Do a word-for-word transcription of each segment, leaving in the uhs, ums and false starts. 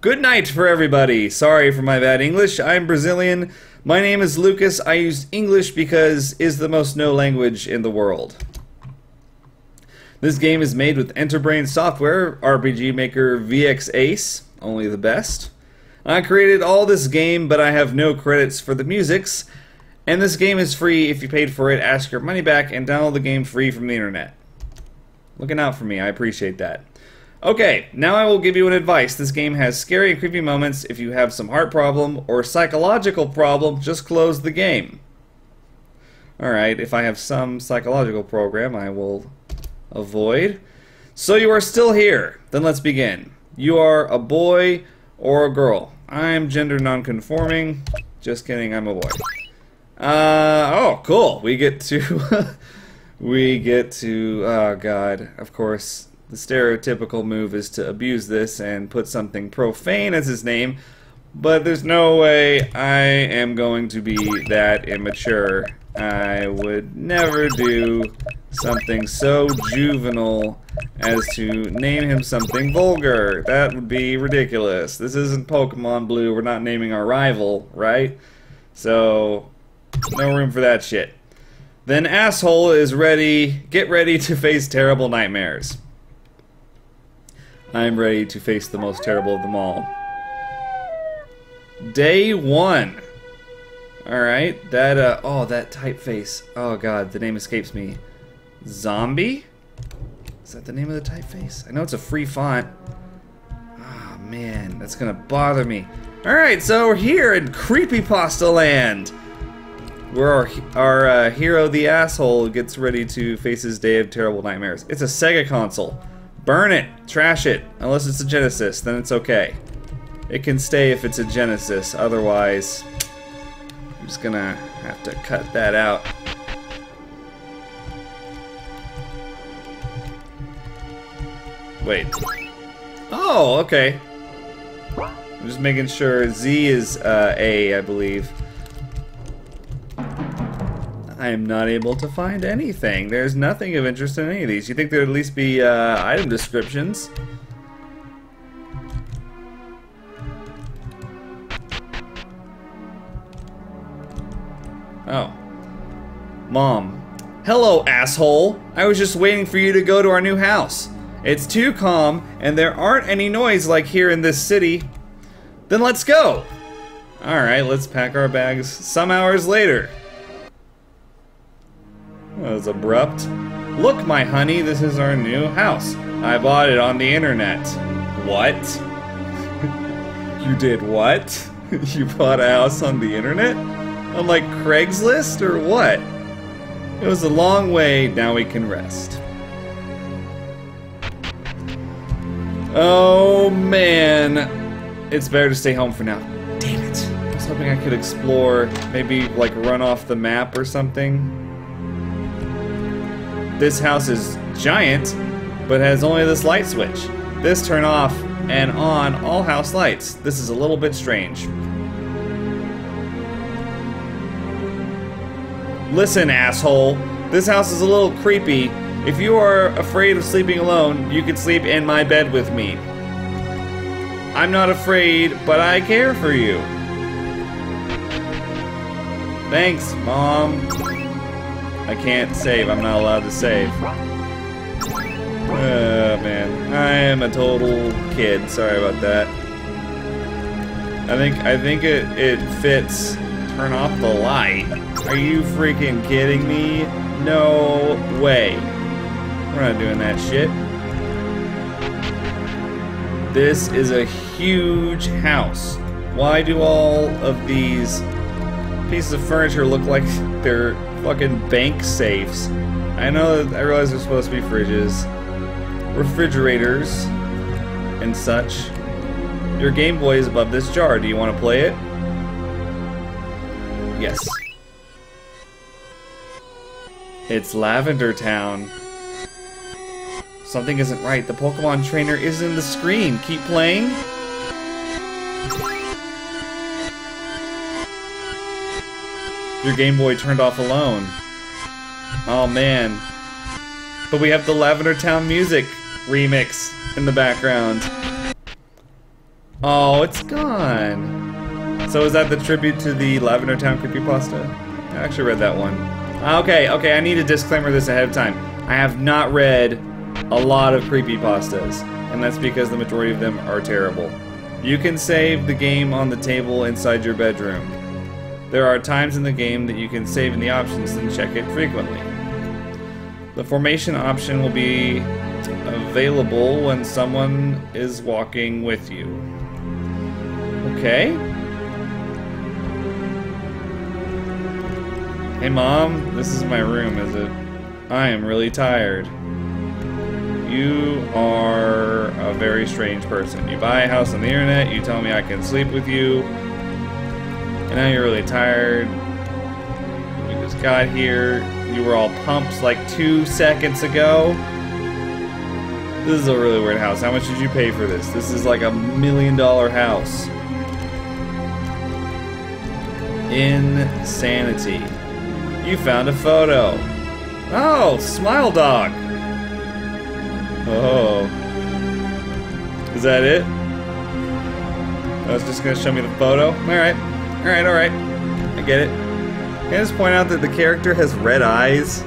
Good night for everybody. Sorry for my bad English. I'm Brazilian. My name is Lucas. I used English because is the most no language in the world. This game is made with Enterbrain software, R P G Maker V X Ace, only the best. I created all this game, but I have no credits for the musics. And this game is free. If you paid for it, ask your money back and download the game free from the internet. Looking out for me, I appreciate that. Okay, now I will give you an advice. This game has scary and creepy moments. If you have some heart problem or psychological problem, just close the game. Alright, if I have some psychological program, I will avoid. So you are still here. Then let's begin. You are a boy or a girl. I'm gender non-conforming. Just kidding, I'm a boy. Uh, oh, cool. We get to... we get to... Oh, God. Of course... The stereotypical move is to abuse this and put something profane as his name, but there's no way I am going to be that immature. I would never do something so juvenile as to name him something vulgar. That would be ridiculous. This isn't Pokemon Blue. We're not naming our rival, right? So, no room for that shit. Then asshole is ready. Get ready to face terrible nightmares. I'm ready to face the most terrible of them all. Day one. Alright, that, uh, oh, that typeface. Oh, God, the name escapes me. Zombie? Is that the name of the typeface? I know it's a free font. Ah, oh, man, that's gonna bother me. Alright, so we're here in Creepypasta Land, where our, our uh, hero, the asshole, gets ready to face his day of terrible nightmares. It's a Sega console. Burn it, trash it, unless it's a Genesis, then it's okay. It can stay if it's a Genesis, otherwise I'm just gonna have to cut that out. Wait. Oh, okay. I'm just making sure Z is uh, A, I believe. I am not able to find anything. There's nothing of interest in any of these. You think there would at least be uh, item descriptions? Oh. Mom. Hello, asshole! I was just waiting for you to go to our new house. It's too calm, and there aren't any noise like here in this city. Then let's go! Alright, let's pack our bags some hours later. That was abrupt. Look, my honey, this is our new house. I bought it on the internet. What? You did what? You bought a house on the internet? On like Craigslist or what? It was a long way, now we can rest. Oh man. It's better to stay home for now. Damn it. I was hoping I could explore, maybe like run off the map or something. This house is giant, but has only this light switch. This turn off and on all house lights. This is a little bit strange. Listen, asshole. This house is a little creepy. If you are afraid of sleeping alone, you can sleep in my bed with me. I'm not afraid, but I care for you. Thanks, Mom. I can't save. I'm not allowed to save. Oh, man. I am a total kid. Sorry about that. I think I think it, it fits. Turn off the light. Are you freaking kidding me? No way. We're not doing that shit. This is a huge house. Why do all of these pieces of furniture look like they're fucking bank safes? I know that I realize they're supposed to be fridges, refrigerators, and such. Your Game Boy is above this jar. Do you want to play it? Yes. It's Lavender Town. Something isn't right. The Pokemon trainer is in the screen. Keep playing. Your Game Boy turned off alone. Oh man. But we have the Lavender Town music remix in the background. Oh, it's gone. So is that the tribute to the Lavender Town Creepypasta? I actually read that one. Okay, okay, I need to disclaimer this ahead of time. I have not read a lot of creepypastas, and that's because the majority of them are terrible. You can save the game on the table inside your bedroom. There are times in the game that you can save in the options and check it frequently. The formation option will be available when someone is walking with you. Okay. Hey Mom, this is my room, is it? I am really tired. You are a very strange person. You buy a house on the internet, you tell me I can sleep with you, and now you're really tired. We just got here. You were all pumps like two seconds ago. This is a really weird house. How much did you pay for this? This is like a million dollar house. Insanity. You found a photo. Oh, Smile Dog. Oh. Is that it? I was just gonna show me the photo. Alright. Alright, alright. I get it. Can I just point out that the character has red eyes?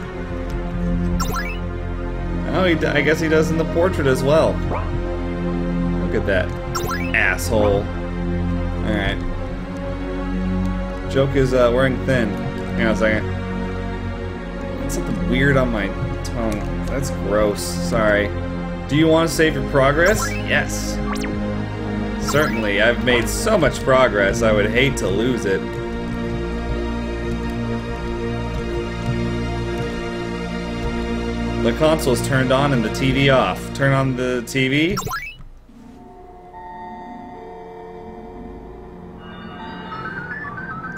Oh, he, I guess he does in the portrait as well. Look at that. Asshole. Alright. Joke is uh, wearing thin. Hang on a second. That's something weird on my tongue. That's gross. Sorry. Do you want to save your progress? Yes. Certainly. I've made so much progress, I would hate to lose it. The console's turned on and the T V off. Turn on the T V.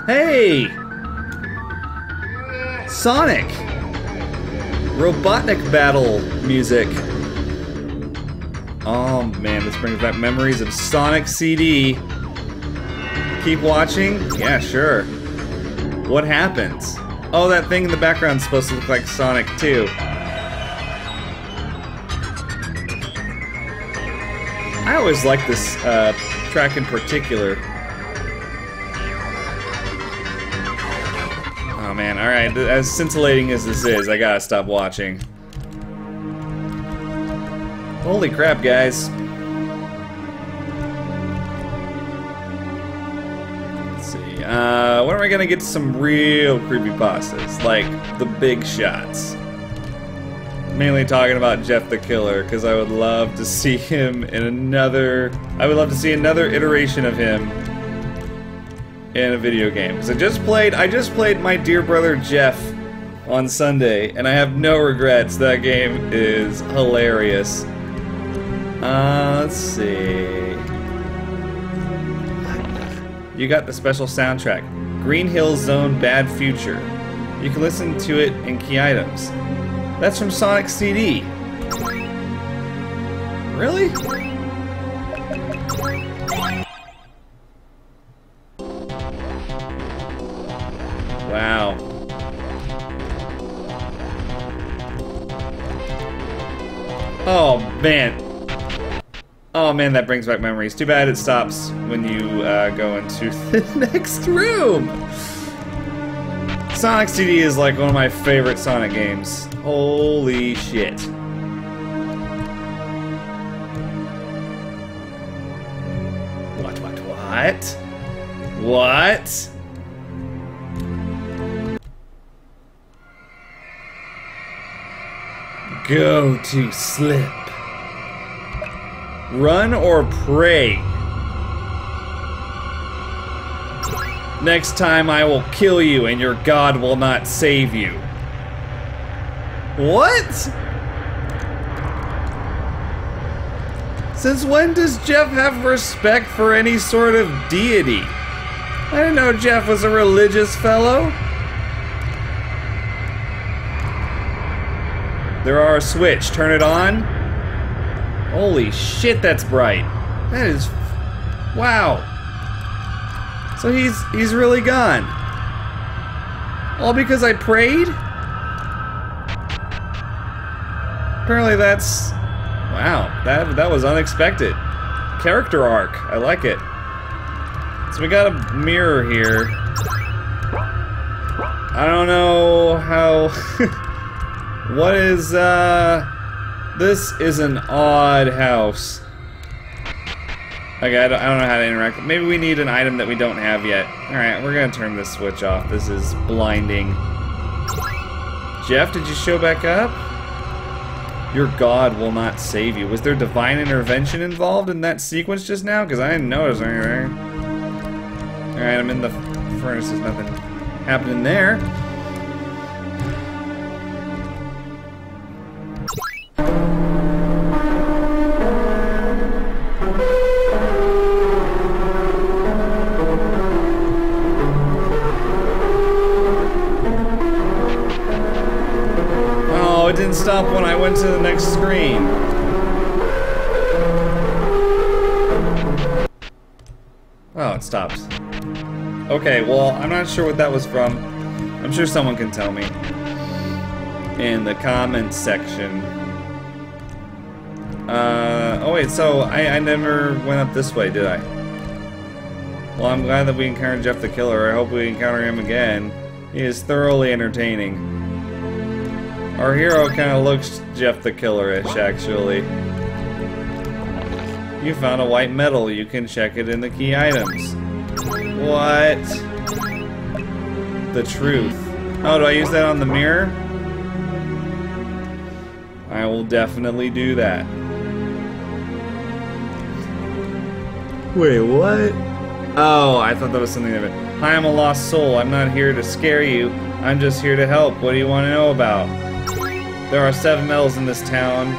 Hey! Sonic! Robotnik battle music. Oh man, this brings back memories of Sonic C D. Keep watching? Yeah, sure. What happens? Oh, that thing in the background's supposed to look like Sonic two. I always like this uh, track in particular. Oh man, alright, as scintillating as this is, I gotta stop watching. Holy crap, guys. Let's see, uh, when am I gonna get some real creepypastas? Like, the big shots. Mainly talking about Jeff the Killer, because I would love to see him in another... I would love to see another iteration of him in a video game. Because I just played... I just played My Dear Brother Jeff on Sunday, and I have no regrets. That game is hilarious. Uh, let's see... You got the special soundtrack. Green Hill Zone Bad Future. You can listen to it in key items. That's from Sonic C D. Really? Wow. Oh, man. Oh, man, that brings back memories. Too bad it stops when you uh, go into the next room. Sonic C D is like one of my favorite Sonic games. Holy shit. What, what, what? What? Go to slip. Run or pray. Next time I will kill you and your god will not save you. What? Since when does Jeff have respect for any sort of deity? I didn't know Jeff was a religious fellow. There are a switch. Turn it on. Holy shit, that's bright. That is... Wow. So he's he's really gone. All because I prayed? Apparently that's... Wow, that, that was unexpected. character arc. I like it. So we got a mirror here. I don't know how... What is, uh... This is an odd house. Okay, I don't, I don't know how to interact. Maybe we need an item that we don't have yet. Alright, we're gonna turn this switch off. This is blinding. Jeff, did you show back up? Your God will not save you. Was there divine intervention involved in that sequence just now? Because I didn't notice anything. Alright, I'm in the furnace. There's nothing happening there. Stop when I went to the next screen. Oh, it stops. Okay, well, I'm not sure what that was from. I'm sure someone can tell me in the comments section. Uh, oh wait, so I, I never went up this way, did I? Well, I'm glad that we encountered Jeff the Killer. I hope we encounter him again. He is thoroughly entertaining. Our hero kind of looks Jeff the Killer-ish, actually. You found a white medal. You can check it in the key items. What? The truth. Oh, do I use that on the mirror? I will definitely do that. Wait, what? Oh, I thought that was something different. Hi, I'm a lost soul. I'm not here to scare you. I'm just here to help. What do you want to know about? There are seven medals in this town.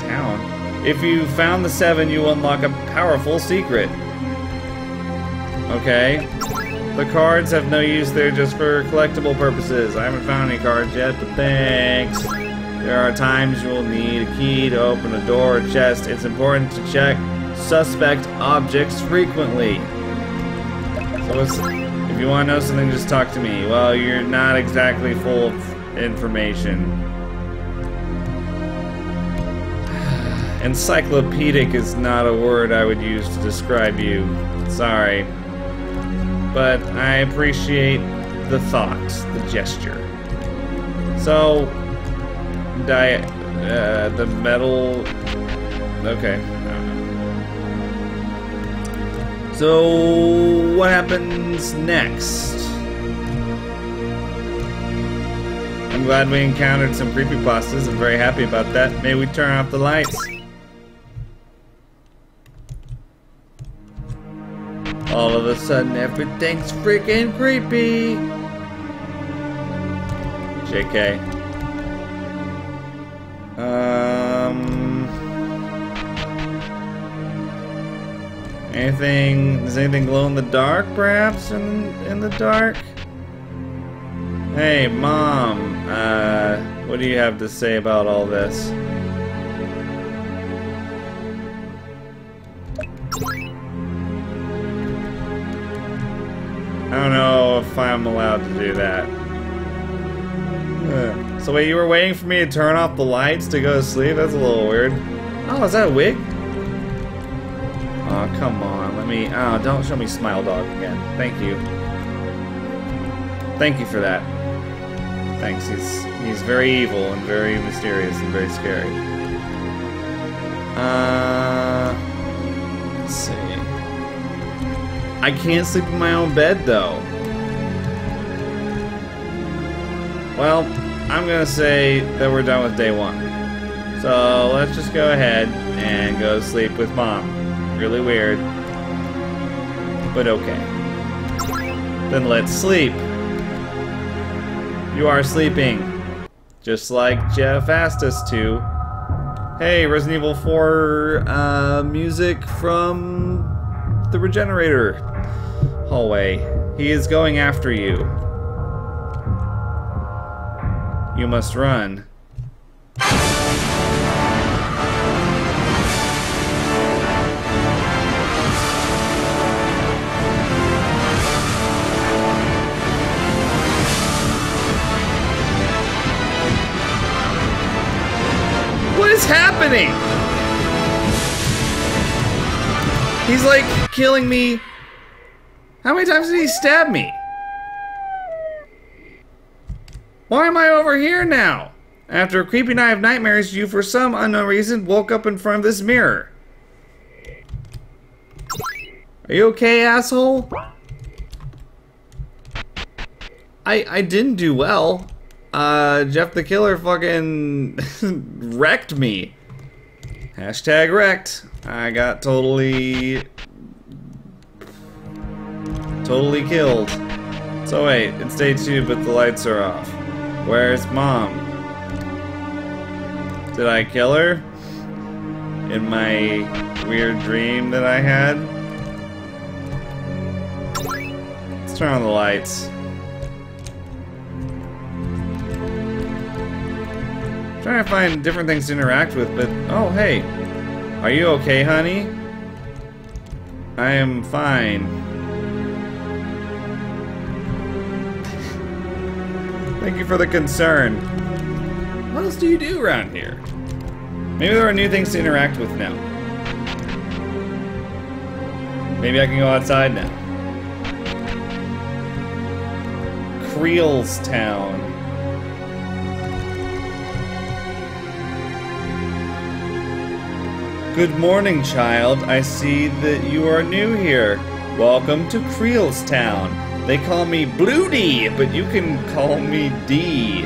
Town? If you found the seven, you unlock a powerful secret. Okay. The cards have no use, they're just for collectible purposes. I haven't found any cards yet, but thanks. There are times you will need a key to open a door or chest. It's important to check suspect objects frequently. So it's, if you want to know something, just talk to me. Well, you're not exactly full of information. Encyclopedic is not a word I would use to describe you. Sorry. But I appreciate the thoughts, the gesture. So, di uh, the metal... Okay. So, what happens next? I'm glad we encountered some creepypastas. I'm very happy about that. May we turn off the lights? All of a sudden, everything's freaking creepy! J K. Um... Anything... Does anything glow in the dark, perhaps? In, in the dark? Hey, Mom, uh, what do you have to say about all this? I don't know if I'm allowed to do that. Ugh. So wait, you were waiting for me to turn off the lights to go to sleep? That's a little weird. Oh, is that a wig? Aw, oh, come on, let me... Oh, don't show me Smile Dog again. Thank you. Thank you for that. Thanks, he's, he's very evil and very mysterious and very scary. Uh... Let's see... I can't sleep in my own bed, though. Well, I'm gonna say that we're done with day one. So, let's just go ahead and go to sleep with Mom. Really weird, but okay. Then let's sleep. You are sleeping, just like Jeff asked us to. Hey, Resident Evil four uh, music from the Regenerator hallway. He is going after you. You must run. Happening. He's like killing me. How many times did he stab me? Why am I over here now? After a creepy night of nightmares, you for some unknown reason woke up in front of this mirror. Are you okay, asshole? I I didn't do well. Uh, Jeff the Killer fucking wrecked me. Hashtag wrecked. I got totally... Totally killed. So wait, it's day two, but the lights are off. Where's Mom? Did I kill her? In my weird dream that I had? Let's turn on the lights. I'm trying to find different things to interact with, but... Oh, hey. Are you okay, honey? I am fine. Thank you for the concern. What else do you do around here? Maybe there are new things to interact with now. Maybe I can go outside now. Creelstown. Good morning, child. I see that you are new here. Welcome to Creelstown. They call me Bloody, but you can call me D.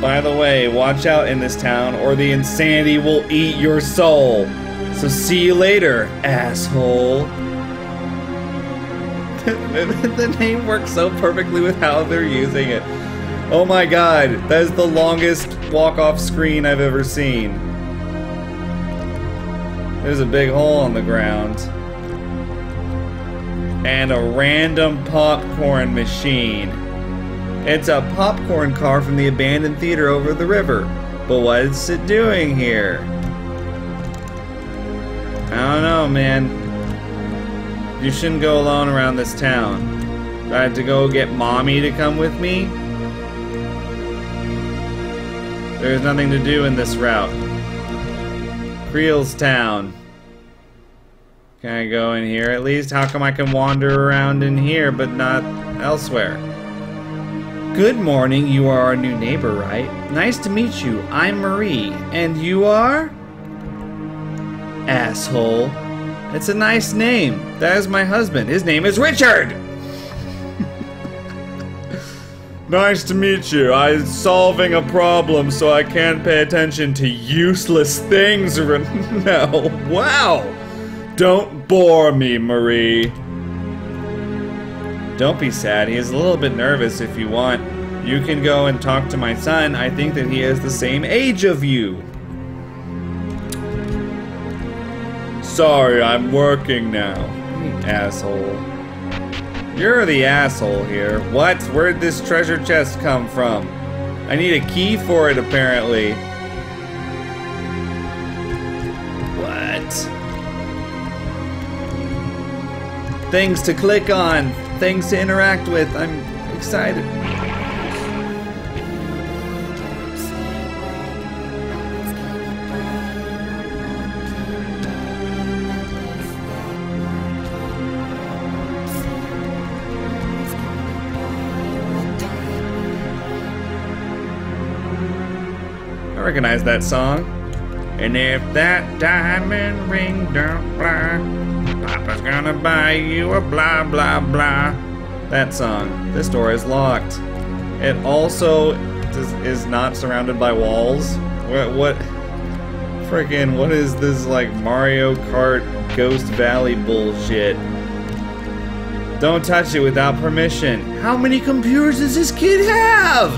By the way, watch out in this town, or the insanity will eat your soul. So see you later, asshole. The name works so perfectly with how they're using it. Oh my god, that is the longest walk-off screen I've ever seen. There's a big hole on the ground. And a random popcorn machine. It's a popcorn car from the abandoned theater over the river. But what is it doing here? I don't know, man. You shouldn't go alone around this town. Do I have to go get Mommy to come with me? There's nothing to do in this route. Creelstown. Can I go in here at least? How come I can wander around in here but not elsewhere? Good morning, you are our new neighbor, right? Nice to meet you, I'm Marie, and you are? Asshole. It's a nice name. That is my husband. His name is Richard! Nice to meet you. I'm solving a problem so I can't pay attention to useless things right now. Wow! Don't bore me, Marie. Don't be sad, he is a little bit nervous if you want. You can go and talk to my son. I think that he is the same age of you. Sorry, I'm working now. Asshole. You're the asshole here. What? Where'd this treasure chest come from? I need a key for it, apparently. What? Things to click on. Things to interact with. I'm excited. I recognize that song. And if that diamond ring don't fly, Papa's gonna buy you a blah blah blah. That song. This door is locked. It also is not surrounded by walls. What? What? Freaking! What is this like Mario Kart Ghost Valley bullshit? Don't touch it without permission. How many computers does this kid have?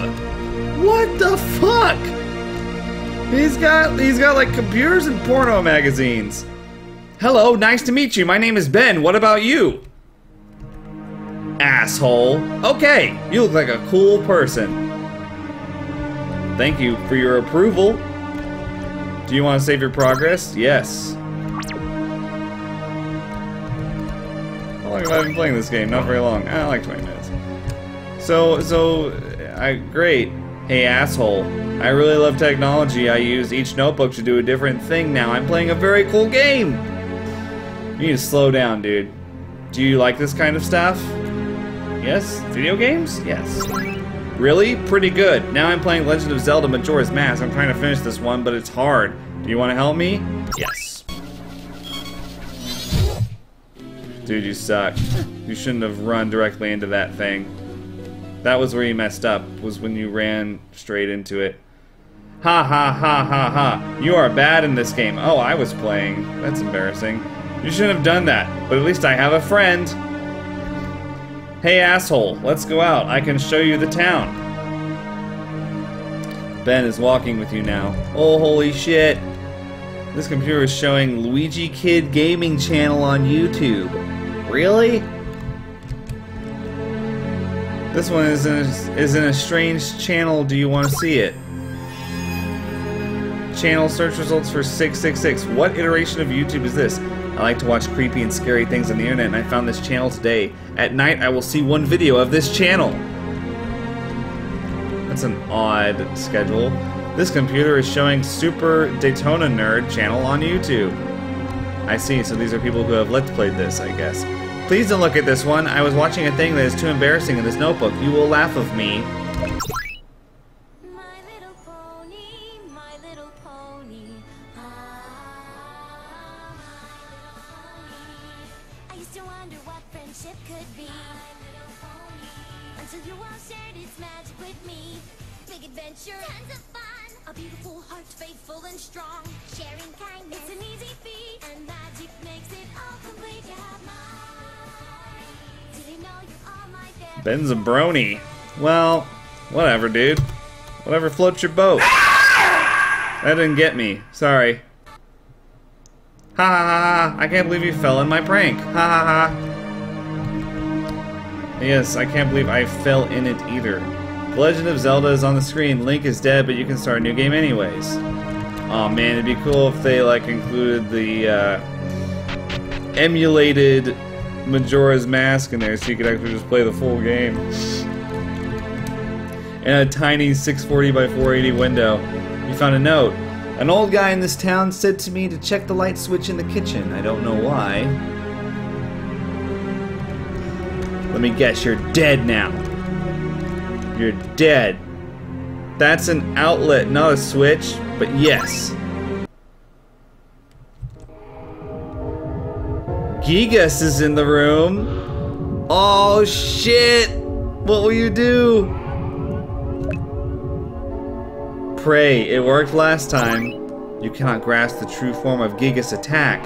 What the fuck? He's got he's got like computers and porno magazines. Hello, nice to meet you. My name is Ben. What about you? Asshole. Okay, you look like a cool person. Thank you for your approval. Do you want to save your progress? Yes. How long have I been playing this game? Not very long. I like twenty minutes. So, so, I, great. Hey, asshole. I really love technology. I use each notebook to do a different thing now. I'm playing a very cool game. You need to slow down, dude. Do you like this kind of stuff? Yes? Video games? Yes. Really? Pretty good. Now I'm playing Legend of Zelda Majora's Mask. I'm trying to finish this one, but it's hard. Do you want to help me? Yes. Dude, you suck. You shouldn't have run directly into that thing. That was where you messed up, was when you ran straight into it. Ha ha ha ha ha. You are bad in this game. Oh, I was playing. That's embarrassing. You shouldn't have done that, but at least I have a friend. Hey asshole, let's go out. I can show you the town. Ben is walking with you now. Oh, holy shit. This computer is showing Luigi Kid Gaming channel on YouTube. Really? This one is in a, is in a strange channel. Do you want to see it? Channel search results for six six six. What iteration of YouTube is this? I like to watch creepy and scary things on the internet, and I found this channel today. At night, I will see one video of this channel. That's an odd schedule. This computer is showing Super Daytona Nerd channel on YouTube. I see, so these are people who have Let's Played this, I guess. Please don't look at this one. I was watching a thing that is too embarrassing in this notebook. You will laugh of me. Ben's a brony. Well, whatever, dude. Whatever floats your boat. That didn't get me. Sorry. Ha ha ha! I can't believe you fell in my prank. Ha ha ha! Yes, I can't believe I fell in it either. The Legend of Zelda is on the screen. Link is dead, but you can start a new game anyways. Oh man, it'd be cool if they like included the uh, emulated Majora's Mask in there, so you could actually just play the full game. In a tiny six forty by four eighty window, you found a note. An old guy in this town said to me to check the light switch in the kitchen. I don't know why. Let me guess, you're dead now. You're dead. That's an outlet, not a switch, but yes. Gigas is in the room. Oh shit! What will you do? Pray, it worked last time. You cannot grasp the true form of Gigas' attack.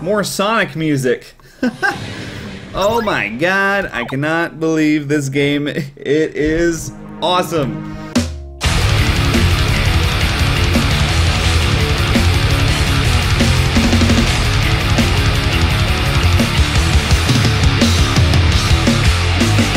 More Sonic music. Oh my god, I cannot believe this game. It is awesome.